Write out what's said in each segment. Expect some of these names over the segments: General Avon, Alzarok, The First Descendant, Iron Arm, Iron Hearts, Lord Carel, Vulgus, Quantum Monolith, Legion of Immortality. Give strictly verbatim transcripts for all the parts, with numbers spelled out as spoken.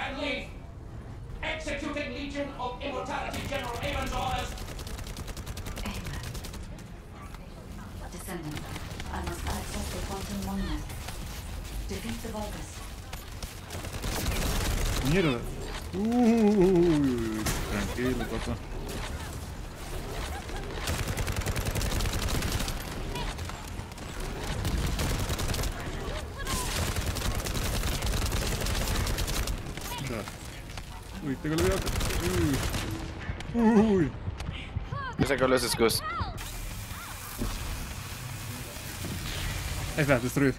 family. Executing Legion of Immortality, General Avon's orders. Avon. Descendant, I must access the Quantum Monolith. Defeat the Vulgus. Mierda. Uy, tranquilo, papá. Uy, tengo el gato. Uy. Uy. Voy a sacar los escudos. Ahí está, destruido.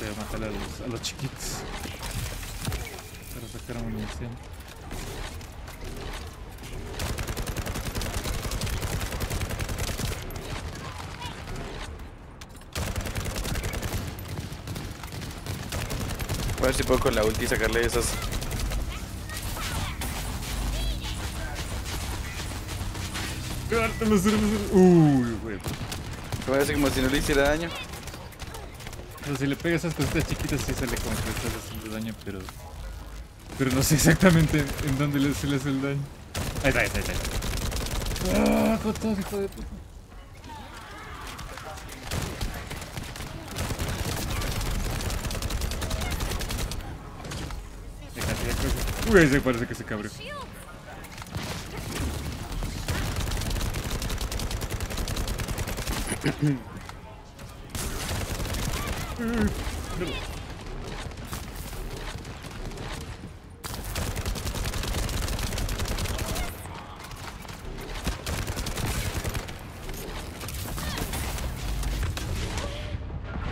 Voy a matar a los, a los chiquitos. Para sacar munición. A ver si puedo con la ulti sacarle esas. Uy, güey. Parece como si no le hiciera daño. Pero si le pega esas cositas chiquitas, sí se le como que está haciendo daño, pero. Pero no sé exactamente en dónde le, se le hace el daño. Ahí está, ahí está, ahí está. ¡Ah, coto, hijo de puta! Uy, ese parece que se cabrió.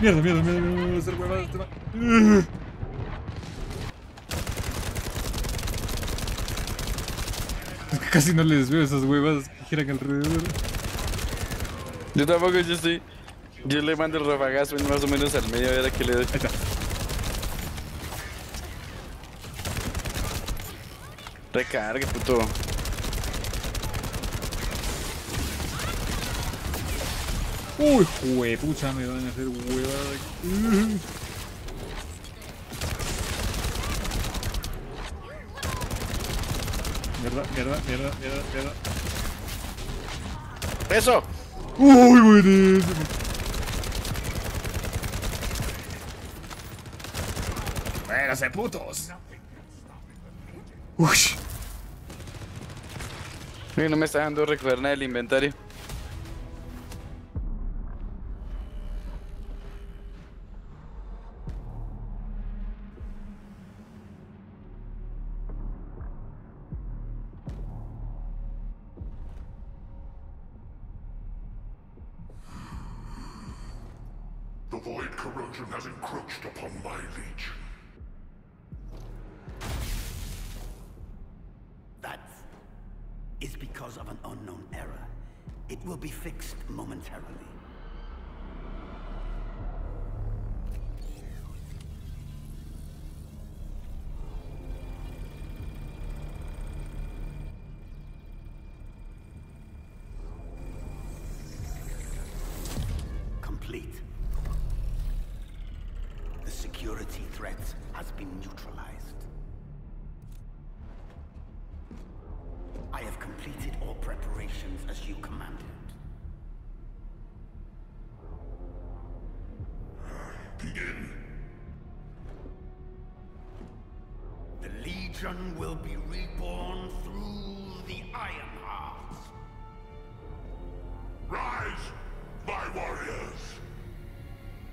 Mierda, mierda, mierda, mierda, hacer huevadas, te va. Casi no les veo esas huevas que giran alrededor. Yo tampoco, yo estoy. Yo le mando el rafagazo más o menos al medio a ver a qué le doy. Ahí está. Recargue, puto. Uy, juepucha, me van a hacer huevada. Mierda, mierda, mierda, mierda, mierda. ¡Eso! ¡Uy, buenísimo! ¡Muérase, putos! ¡Uy! No me está dejando recoger nada del inventario. The void corrosion has encroached upon my legion. That is because of an unknown error. It will be fixed momentarily. Complete. Security threat has been neutralized. I have completed all preparations as you commanded. Begin. The Legion will be reborn through the Iron Hearts. Rise, my warriors.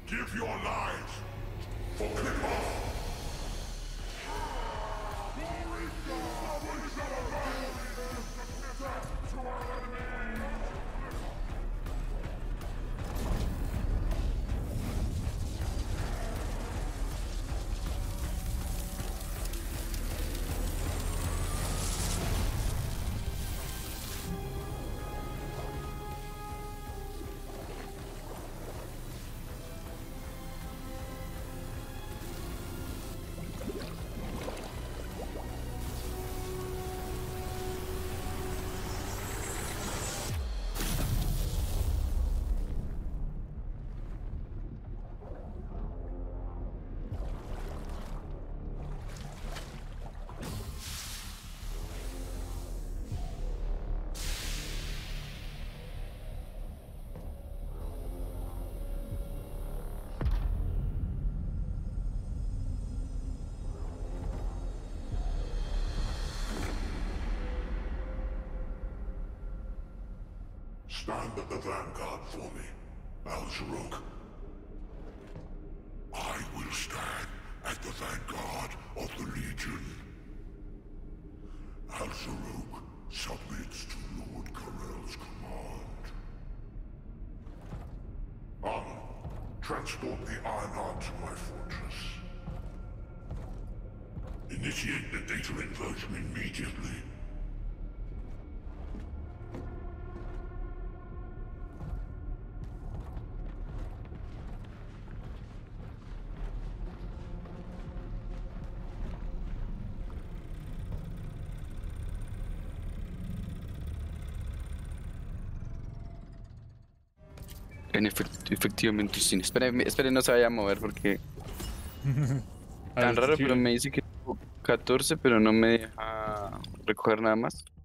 Give your lives. Stand at the vanguard for me, Alzarok. I will stand at the vanguard of the Legion. Alzarok submits to Lord Carel's command. Arm, transport the Iron Arm to my fortress. Initiate the data inversion immediately. Efectivamente, sin. Esperen, esperen, no se vaya a mover porque... Tan raro, pero me dice que tengo catorce, pero no me deja recoger nada más.